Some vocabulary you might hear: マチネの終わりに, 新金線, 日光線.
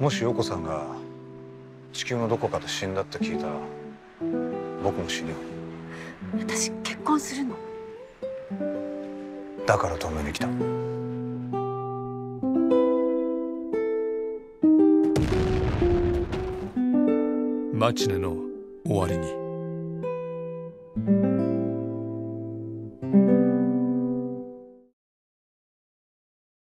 もし陽子さんが地球のどこかで死んだって聞いたら僕も死ぬよ。私結婚するのだから止めに来た。マチネの終わりに。